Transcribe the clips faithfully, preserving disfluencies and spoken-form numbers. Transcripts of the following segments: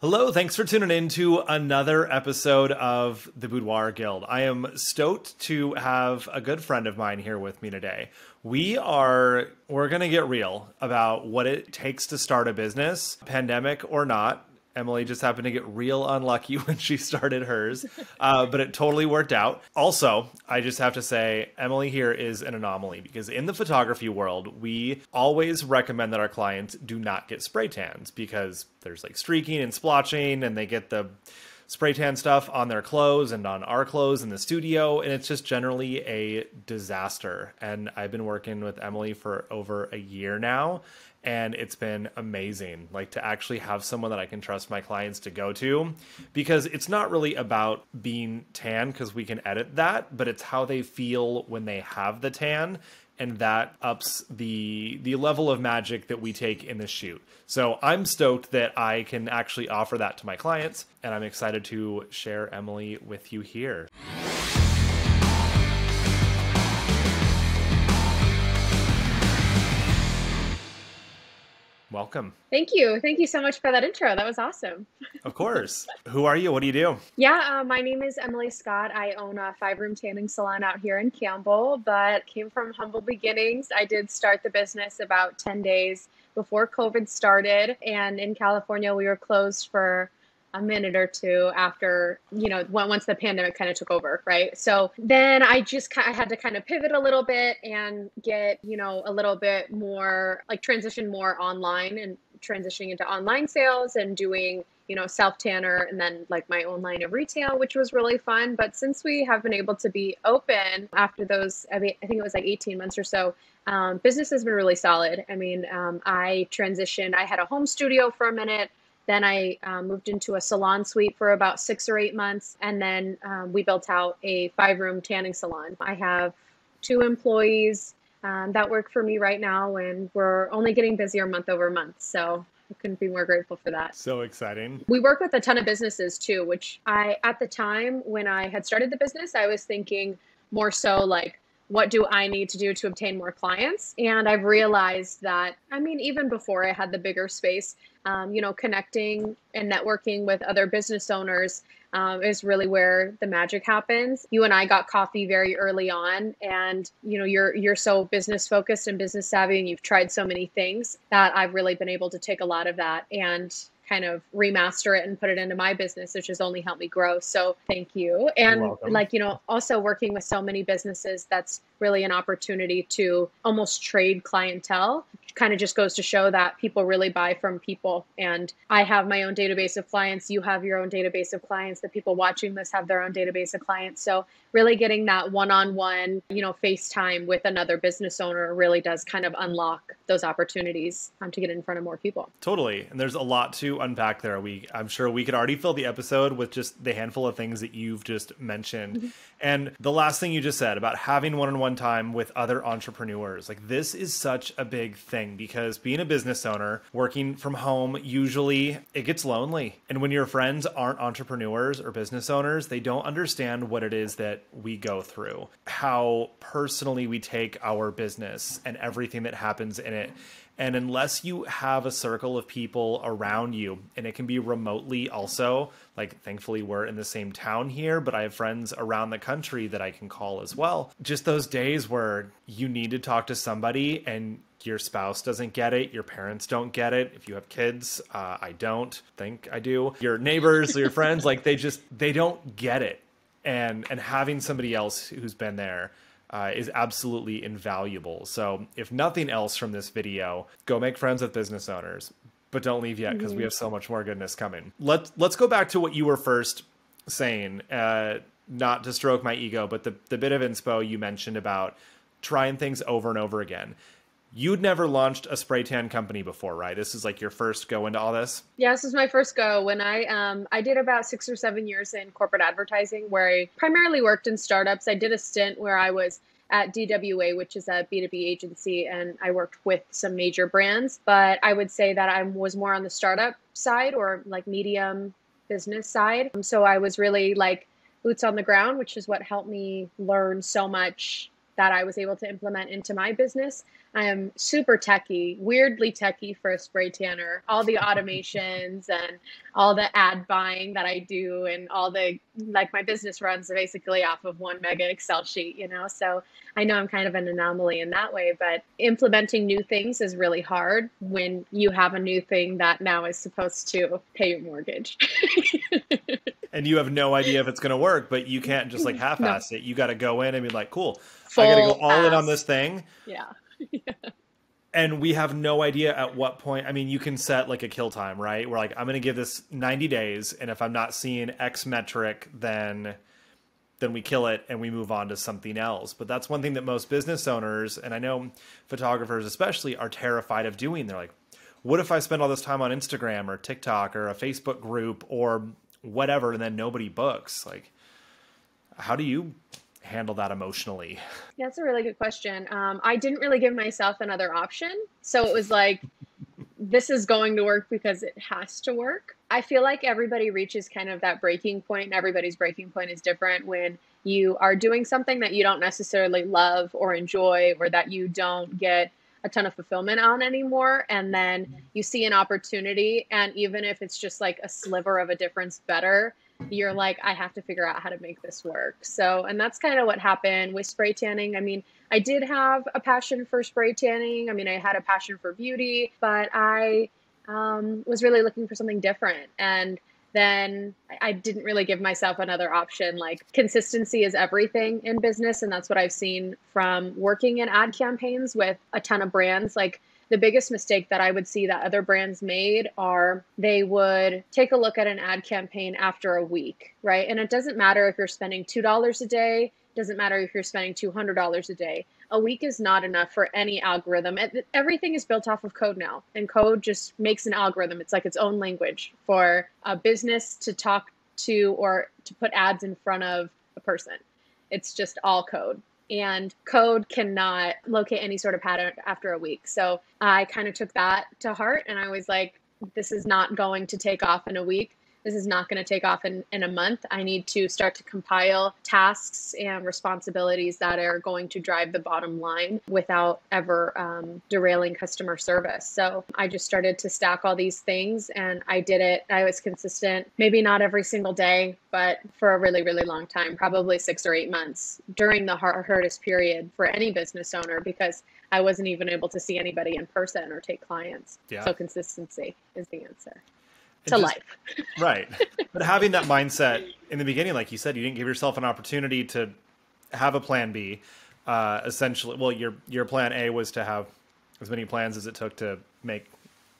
Hello, thanks for tuning in to another episode of The Boudoir Guild. I am stoked to have a good friend of mine here with me today. We are, we're going to get real about what it takes to start a business, pandemic or not. Emily just happened to get real unlucky when she started hers, uh, but it totally worked out. Also, I just have to say, Emily here is an anomaly because in the photography world, we always recommend that our clients do not get spray tans because there's like streaking and splotching and they get the spray tan stuff on their clothes and on our clothes in the studio. And it's just generally a disaster. And I've been working with Emily for over a year now. And it's been amazing, like to actually have someone that I can trust my clients to go to, because it's not really about being tan because we can edit that, but it's how they feel when they have the tan. And that ups the the level of magic that we take in the shoot. So I'm stoked that I can actually offer that to my clients. And I'm excited to share Emily with you here. Welcome. Thank you. Thank you so much for that intro. That was awesome. Of course. Who are you? What do you do? Yeah, uh, my name is Emily Scott. I own a five-room tanning salon out here in Campbell, but came from humble beginnings. I did start the business about ten days before COVID started. And in California, we were closed for a minute or two after, you know, once the pandemic kind of took over, right? So then I just I had to kind of pivot a little bit and get, you know, a little bit more, like transition more online and transitioning into online sales and doing, you know, self-tanner and then like my own line of retail, which was really fun. But since we have been able to be open after those, I mean, I think it was like eighteen months or so, um, business has been really solid. I mean, um, I transitioned, I had a home studio for a minute. Then I um, moved into a salon suite for about six or eight months. And then um, we built out a five-room tanning salon. I have two employees um, that work for me right now, and we're only getting busier month over month. So I couldn't be more grateful for that. So exciting. We work with a ton of businesses too, which I, at the time when I had started the business, I was thinking more so like, what do I need to do to obtain more clients? And I've realized that, I mean, even before I had the bigger space, um, you know, connecting and networking with other business owners um, is really where the magic happens. You and I got coffee very early on, and you know, you're you're so business focused and business savvy, and you've tried so many things that I've really been able to take a lot of that and kind of remaster it and put it into my business, which has only helped me grow. So thank you. And like, you know, also working with so many businesses, that's really an opportunity to almost trade clientele. Kind of just goes to show that people really buy from people. And I have my own database of clients. You have your own database of clients. The people watching this have their own database of clients. So really getting that one-on-one, you know, FaceTime with another business owner really does kind of unlock those opportunities um, to get in front of more people. Totally. And there's a lot to unpack there. We, I'm sure we could already fill the episode with just the handful of things that you've just mentioned. And the last thing you just said about having one-on-one time with other entrepreneurs, like this is such a big thing because being a business owner, working from home, usually it gets lonely. And when your friends aren't entrepreneurs or business owners, they don't understand what it is that we go through, how personally we take our business and everything that happens in it. And unless you have a circle of people around you, and it can be remotely also, like thankfully we're in the same town here, but I have friends around the country that I can call as well. Just those days where you need to talk to somebody and your spouse doesn't get it. Your parents don't get it. If you have kids, uh, I don't think I do. Your neighbors or your friends, like they just, they don't get it. And, and having somebody else who's been there uh, is absolutely invaluable. So if nothing else from this video, go make friends with business owners, but don't leave yet because mm-hmm. we have so much more goodness coming. Let's, let's go back to what you were first saying, uh, not to stroke my ego, but the, the bit of inspo you mentioned about trying things over and over again. You'd never launched a spray tan company before, right? This is like your first go into all this? Yeah, this is my first go. When I um, I did about six or seven years in corporate advertising where I primarily worked in startups. I did a stint where I was at D W A, which is a B two B agency, and I worked with some major brands. But I would say that I was more on the startup side or like medium business side. So I was really like boots on the ground, which is what helped me learn so much that I was able to implement into my business. I am super techie, weirdly techie for a spray tanner. All the automations and all the ad buying that I do and all the, like, my business runs basically off of one mega Excel sheet, you know? So I know I'm kind of an anomaly in that way, but implementing new things is really hard when you have a new thing that now is supposed to pay your mortgage. And you have no idea if it's going to work, but you can't just like half-ass no. it. You got to go in and be like, cool, full I got to go all ass. in on this thing. Yeah. yeah. And we have no idea at what point. I mean, you can set like a kill time, right? We're like, I'm going to give this ninety days. And if I'm not seeing X metric, then, then we kill it and we move on to something else. But that's one thing that most business owners, and I know photographers especially, are terrified of doing. They're like, what if I spend all this time on Instagram or TikTok or a Facebook group or whatever, and then nobody books? Like, how do you handle that emotionally? That's a really good question. Um, I didn't really give myself another option. So it was like, this is going to work because it has to work. I feel like everybody reaches kind of that breaking point, and everybody's breaking point is different when you are doing something that you don't necessarily love or enjoy, or that you don't get a ton of fulfillment on anymore. And then you see an opportunity. And even if it's just like a sliver of a difference better, you're like, I have to figure out how to make this work. So, and that's kind of what happened with spray tanning. I mean, I did have a passion for spray tanning. I mean, I had a passion for beauty, but I um, was really looking for something different. And then I didn't really give myself another option. Like, consistency is everything in business. And that's what I've seen from working in ad campaigns with a ton of brands. Like, the biggest mistake that I would see that other brands made are they would take a look at an ad campaign after a week, right? And it doesn't matter if you're spending two dollars a day, doesn't matter if you're spending two hundred dollars a day. A week is not enough for any algorithm. Everything is built off of code now, and code just makes an algorithm. It's like its own language for a business to talk to or to put ads in front of a person. It's just all code, and code cannot locate any sort of pattern after a week. So I kind of took that to heart, and I was like, this is not going to take off in a week. This is not going to take off in, in a month. I need to start to compile tasks and responsibilities that are going to drive the bottom line without ever um, derailing customer service. So I just started to stack all these things, and I did it. I was consistent, maybe not every single day, but for a really, really long time, probably six or eight months during the hardest period for any business owner, because I wasn't even able to see anybody in person or take clients. Yeah. So consistency is the answer. To just, life. Right. But having that mindset in the beginning, like you said, you didn't give yourself an opportunity to have a plan B. Uh, essentially, well, your your plan A was to have as many plans as it took to make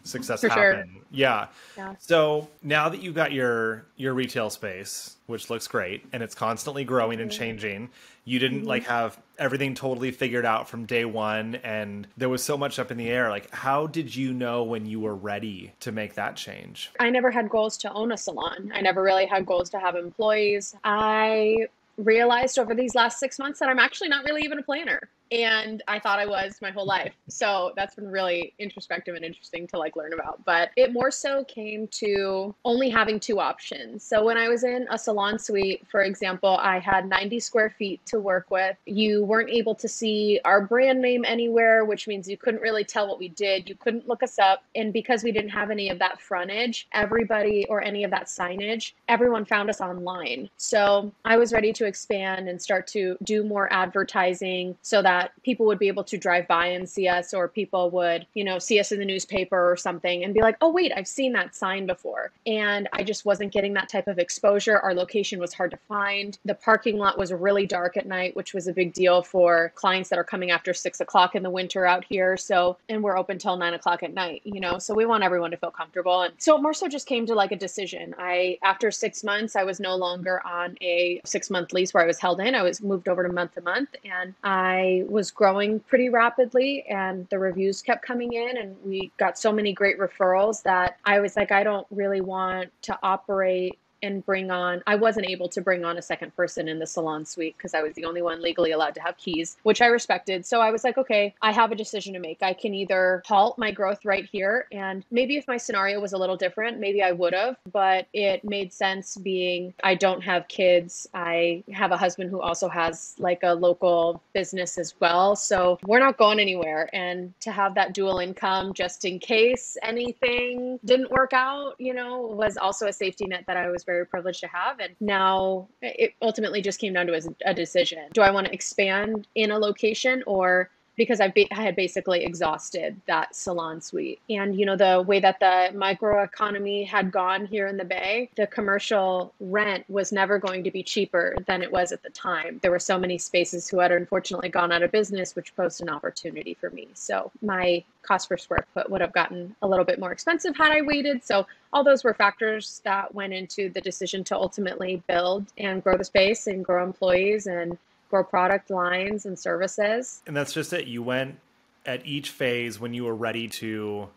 success For happen. Sure. Yeah. yeah. So now that you've got your your retail space, which looks great, and it's constantly growing and changing, you didn't mm-hmm. like have everything totally figured out from day one, and there was so much up in the air. Like, how did you know when you were ready to make that change? I never had goals to own a salon. I never really had goals to have employees. I realized over these last six months that I'm actually not really even a planner. And I thought I was my whole life. So that's been really introspective and interesting to like learn about. But it more so came to only having two options. So when I was in a salon suite, for example, I had ninety square feet to work with. You weren't able to see our brand name anywhere, which means you couldn't really tell what we did. You couldn't look us up. And because we didn't have any of that frontage, everybody, or any of that signage, everyone found us online. So I was ready to expand and start to do more advertising so that people would be able to drive by and see us, or people would, you know, see us in the newspaper or something and be like, oh, wait, I've seen that sign before. And I just wasn't getting that type of exposure. Our location was hard to find. The parking lot was really dark at night, which was a big deal for clients that are coming after six o'clock in the winter out here. So, and we're open till nine o'clock at night, you know, so we want everyone to feel comfortable. And so it more so just came to like a decision. I, after six months, I was no longer on a six month lease where I was held in. I was moved over to month to month, and I was growing pretty rapidly, and the reviews kept coming in, and we got so many great referrals that I was like, I don't really want to operate and bring on, I wasn't able to bring on a second person in the salon suite because I was the only one legally allowed to have keys, which I respected. So I was like, okay, I have a decision to make. I can either halt my growth right here. And maybe if my scenario was a little different, maybe I would have, but it made sense being, I don't have kids. I have a husband who also has like a local business as well. So we're not going anywhere. And to have that dual income, just in case anything didn't work out, you know, was also a safety net that I was very privileged to have. And now it ultimately just came down to a, a decision. Do I want to expand in a location, or because I, I had basically exhausted that salon suite. And, you know, the way that the microeconomy had gone here in the Bay, the commercial rent was never going to be cheaper than it was at the time. There were so many spaces who had unfortunately gone out of business, which posed an opportunity for me. So my cost per square foot would have gotten a little bit more expensive had I waited. So all those were factors that went into the decision to ultimately build and grow the space and grow employees and for product lines and services. And that's just it. You went at each phase when you were ready to,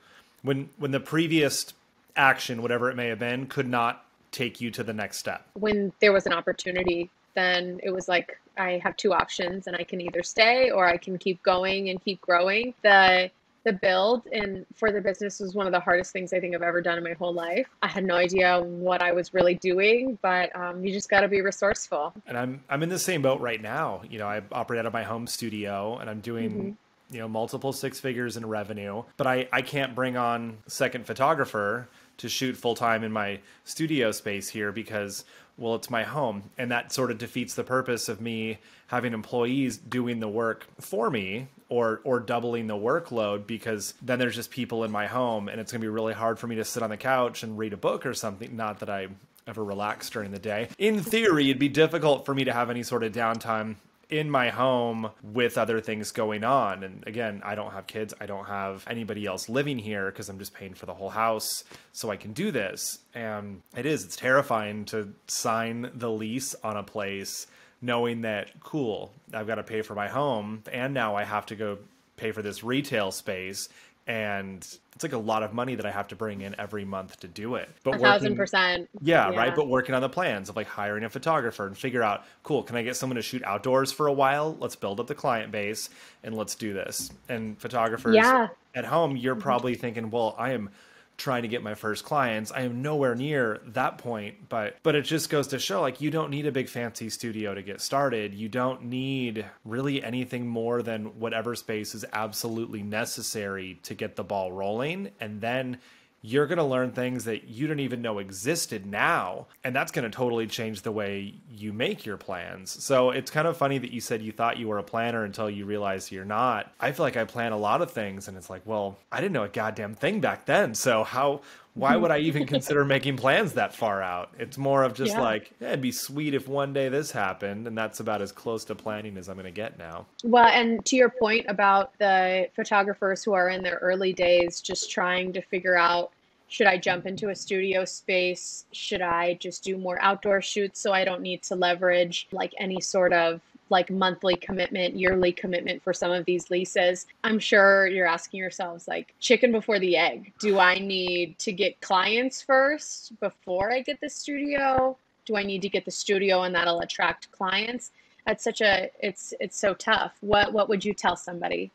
when when the previous action, whatever it may have been, could not take you to the next step. When there was an opportunity, then it was like, I have two options and I can either stay or I can keep going and keep growing. The The build and for the business was one of the hardest things I think I've ever done in my whole life. I had no idea what I was really doing, but um, you just got to be resourceful. And I'm I'm in the same boat right now. You know, I operate out of my home studio, and I'm doing mm-hmm. you know multiple six figures in revenue, but I I can't bring on a second photographer to shoot full time in my studio space here because, well, it's my home, and that sort of defeats the purpose of me having employees doing the work for me or or doubling the workload, because then there's just people in my home and it's gonna be really hard for me to sit on the couch and read a book or something. Not that I ever relax during the day. In theory, it'd be difficult for me to have any sort of downtime in my home with other things going on. And again, I don't have kids. I don't have anybody else living here because I'm just paying for the whole house so I can do this. And it is, it's terrifying to sign the lease on a place knowing that, cool, I've got to pay for my home and now I have to go pay for this retail space. And it's like a lot of money that I have to bring in every month to do it. But a thousand percent. Yeah, yeah, right. But working on the plans of like hiring a photographer and figure out, cool, can I get someone to shoot outdoors for a while? Let's build up the client base and let's do this. And photographers yeah. at home, you're probably thinking, well, I am trying to get my first clients. I am nowhere near that point, but but it just goes to show, like, you don't need a big fancy studio to get started. You don't need really anything more than whatever space is absolutely necessary to get the ball rolling. And then you're going to learn things that you didn't even know existed now. And that's going to totally change the way you make your plans. So it's kind of funny that you said you thought you were a planner until you realized you're not. I feel like I plan a lot of things and it's like, well, I didn't know a goddamn thing back then. So how, why would I even consider making plans that far out? It's more of just yeah. like, yeah, it'd be sweet if one day this happened. And that's about as close to planning as I'm going to get now. Well, and to your point about the photographers who are in their early days, just trying to figure out, should I jump into a studio space? Should I just do more outdoor shoots so I don't need to leverage like any sort of like monthly commitment, yearly commitment for some of these leases? I'm sure you're asking yourselves, like, chicken before the egg. Do I need to get clients first before I get the studio? Do I need to get the studio and that'll attract clients? That's such a, it's it's so tough. What what would you tell somebody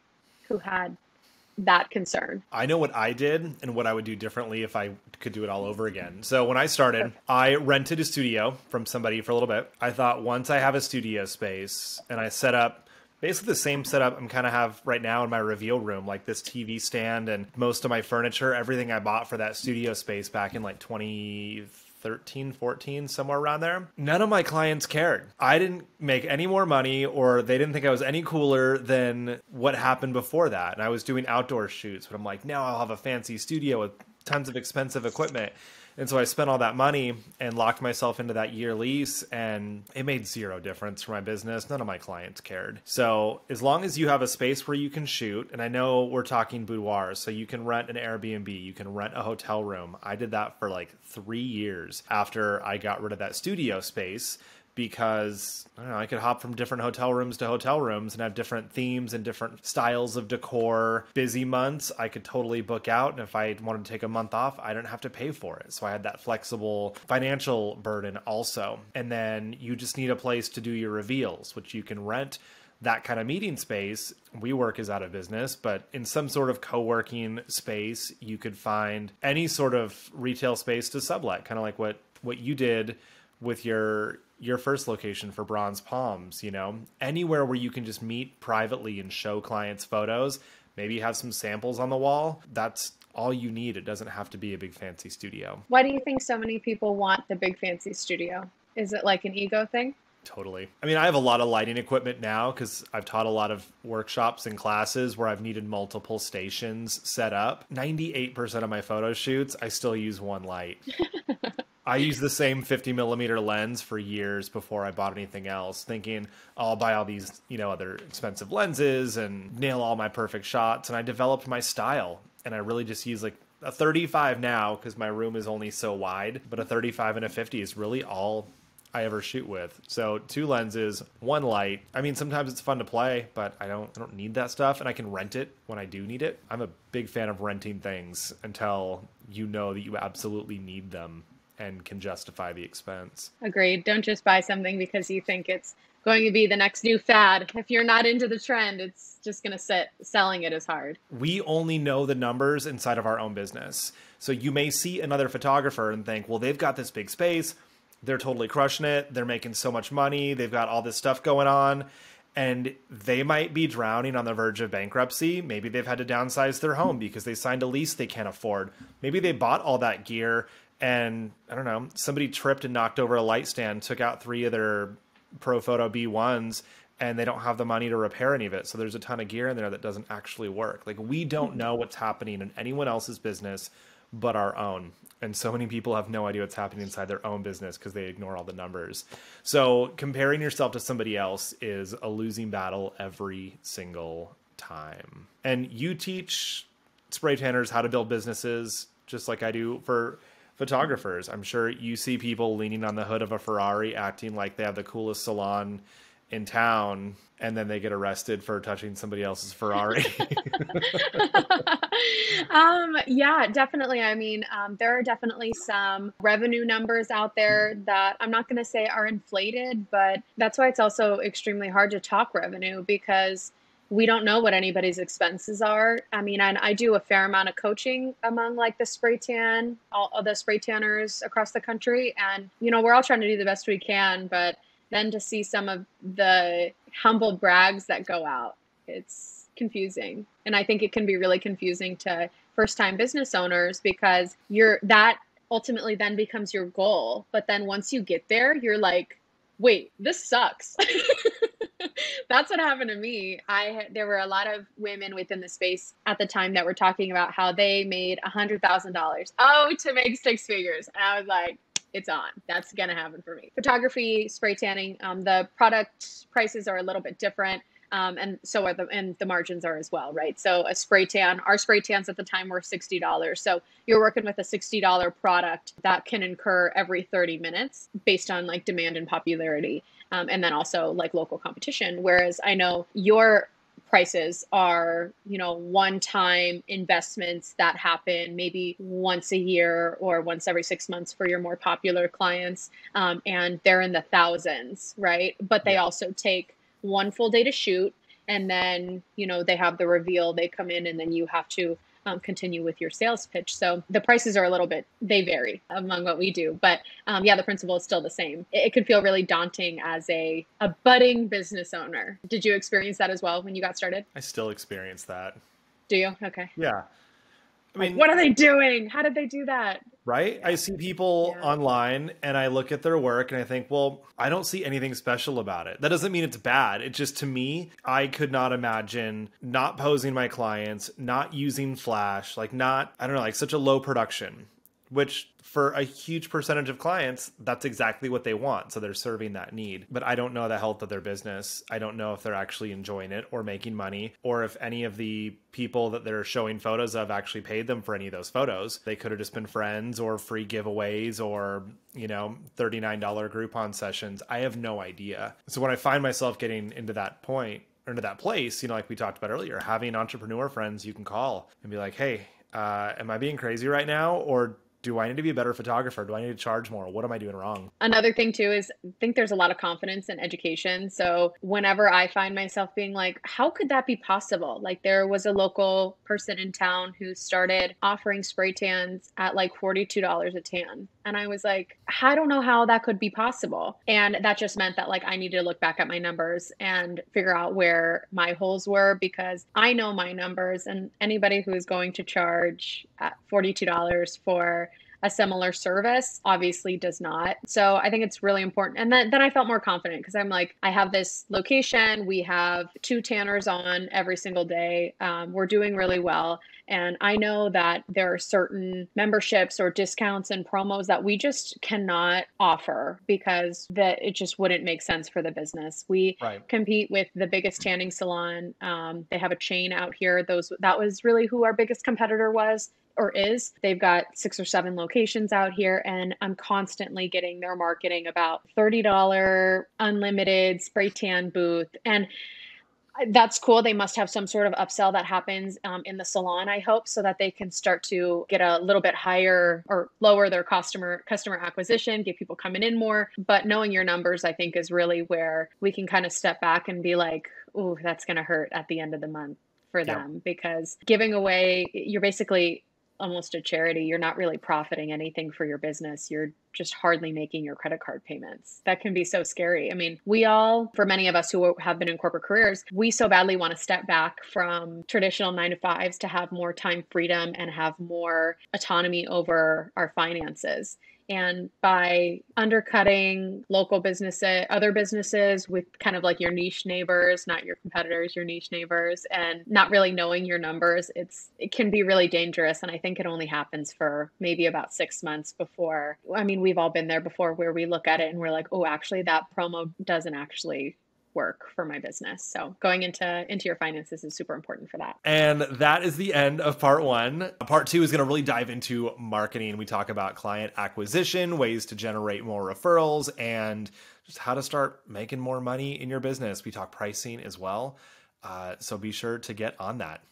who had that concern? I know what I did and what I would do differently if I could do it all over again. So when I started, Perfect. I rented a studio from somebody for a little bit. I thought, once I have a studio space and I set up basically the same setup I'm kind of have right now in my reveal room, like this T V stand and most of my furniture, everything I bought for that studio space back in like twenty thirteen, fourteen, somewhere around there. None of my clients cared. I didn't make any more money, or they didn't think I was any cooler than what happened before that. And I was doing outdoor shoots, but I'm like, now I'll have a fancy studio with tons of expensive equipment. And so I spent all that money and locked myself into that year lease, and it made zero difference for my business. None of my clients cared. So as long as you have a space where you can shoot, and I know we're talking boudoirs, so you can rent an Airbnb, you can rent a hotel room. I did that for like three years after I got rid of that studio space, because I don't know, I could hop from different hotel rooms to hotel rooms and have different themes and different styles of decor. Busy months, I could totally book out. And if I wanted to take a month off, I didn't have to pay for it. So I had that flexible financial burden also. And then you just need a place to do your reveals, which you can rent. That kind of meeting space, WeWork is out of business, but in some sort of co-working space, you could find any sort of retail space to sublet, kind of like what what you did with your your first location for Bronze Palms, you know, anywhere where you can just meet privately and show clients photos, maybe have some samples on the wall. That's all you need. It doesn't have to be a big fancy studio. Why do you think so many people want the big fancy studio? Is it like an ego thing? Totally. I mean, I have a lot of lighting equipment now because I've taught a lot of workshops and classes where I've needed multiple stations set up. ninety-eight percent of my photo shoots, I still use one light. I used the same fifty millimeter lens for years before I bought anything else, thinking I'll buy all these, you know, other expensive lenses and nail all my perfect shots. And I developed my style, and I really just use like a thirty-five now because my room is only so wide, but a thirty-five and a fifty is really all I ever shoot with. So two lenses, one light. I mean, sometimes it's fun to play, but I don't I don't need that stuff, and I can rent it when I do need it. I'm a big fan of renting things until you know that you absolutely need them and can justify the expense. Agreed. Don't just buy something because you think it's going to be the next new fad. If you're not into the trend, it's just going to sit. Selling it is hard. We only know the numbers inside of our own business. So you may see another photographer and think, well, they've got this big space. They're totally crushing it. They're making so much money. They've got all this stuff going on, and they might be drowning on the verge of bankruptcy. Maybe they've had to downsize their home because they signed a lease they can't afford. Maybe they bought all that gear and, I don't know, somebody tripped and knocked over a light stand, took out three of their Profoto B ones, and they don't have the money to repair any of it. So there's a ton of gear in there that doesn't actually work. Like, we don't know what's happening in anyone else's business but our own. And so many people have no idea what's happening inside their own business because they ignore all the numbers. So comparing yourself to somebody else is a losing battle every single time. And you teach spray tanners how to build businesses just like I do for photographers. I'm sure you see people leaning on the hood of a Ferrari acting like they have the coolest salon in town, and then they get arrested for touching somebody else's Ferrari. um, yeah, definitely. I mean, um, there are definitely some revenue numbers out there that I'm not going to say are inflated, but that's why it's also extremely hard to talk revenue, because we don't know what anybody's expenses are. I mean, and I do a fair amount of coaching among like the spray tan, all of the spray tanners across the country. And, you know, we're all trying to do the best we can, but then to see some of the humble brags that go out, it's confusing. And I think it can be really confusing to first-time business owners, because you're, that ultimately then becomes your goal. But then once you get there, you're like, wait, this sucks. That's what happened to me. I, there were a lot of women within the space at the time that were talking about how they made one hundred thousand dollars. Oh, to make six figures. And I was like, it's on. That's going to happen for me. Photography, spray tanning, um, the product prices are a little bit different. Um, and so are the, and the margins are as well, right? So a spray tan, our spray tans at the time were sixty dollars. So you're working with a sixty dollar product that can incur every thirty minutes based on like demand and popularity. Um, and then also like local competition. Whereas I know your prices are, you know, one-time investments that happen maybe once a year or once every six months for your more popular clients. Um, and they're in the thousands, right? But they also take one full day to shoot. And then, you know, they have the reveal, they come in, and then you have to Um, continue with your sales pitch. So the prices are a little bit, they vary among what we do, but um, yeah, the principle is still the same. It, it could feel really daunting as a, a budding business owner. Did you experience that as well when you got started? I still experience that. Do you? Okay. Yeah. I mean, like, what are they doing? How did they do that? Right? Yeah. I see people yeah. online, and I look at their work and I think, well, I don't see anything special about it. That doesn't mean it's bad. It just, to me, I could not imagine not posing my clients, not using flash, like not, I don't know, like such a low production. which for a huge percentage of clients, that's exactly what they want. So they're serving that need. But I don't know the health of their business. I don't know if they're actually enjoying it or making money, or if any of the people that they're showing photos of actually paid them for any of those photos. They could have just been friends or free giveaways or, you know, thirty-nine dollar Groupon sessions. I have no idea. So when I find myself getting into that point or into that place, you know, like we talked about earlier, having entrepreneur friends you can call and be like, hey, uh, am I being crazy right now? Or do I need to be a better photographer? Do I need to charge more? What am I doing wrong? Another thing too is I think there's a lot of confidence in education. So whenever I find myself being like, how could that be possible? Like there was a local person in town who started offering spray tans at like forty-two dollars a tan. And I was like, I don't know how that could be possible. And that just meant that like I needed to look back at my numbers and figure out where my holes were, because I know my numbers, and anybody who is going to charge at forty-two dollars for a similar service obviously does not. So I think it's really important. And then, then I felt more confident because I'm like, I have this location. We have two tanners on every single day. Um, we're doing really well. And I know that there are certain memberships or discounts and promos that we just cannot offer because that it just wouldn't make sense for the business. We right. compete with the biggest tanning salon. Um, they have a chain out here. Those that was really who our biggest competitor was. Or is. They've got six or seven locations out here, and I'm constantly getting their marketing about thirty dollar unlimited spray tan booth. And that's cool. They must have some sort of upsell that happens um, in the salon, I hope, so that they can start to get a little bit higher or lower their customer customer acquisition, get people coming in more. But knowing your numbers, I think, is really where we can kind of step back and be like, ooh, that's going to hurt at the end of the month for them. Yeah. Because giving away, you're basically almost a charity. You're not really profiting anything for your business. You're just hardly making your credit card payments. That can be so scary. I mean, we all, for many of us who have been in corporate careers, we so badly want to step back from traditional nine to fives to have more time freedom and have more autonomy over our finances. And by undercutting local businesses, other businesses with kind of like your niche neighbors, not your competitors, your niche neighbors, and not really knowing your numbers, it's it can be really dangerous. And I think it only happens for maybe about six months before. I mean, we've all been there before where we look at it and we're like, oh, actually, that promo doesn't actually work for my business. So going into into your finances is super important for that. And that is the end of part one. Part two is going to really dive into marketing. We talk about client acquisition, ways to generate more referrals, and just how to start making more money in your business. We talk pricing as well. Uh, so be sure to get on that.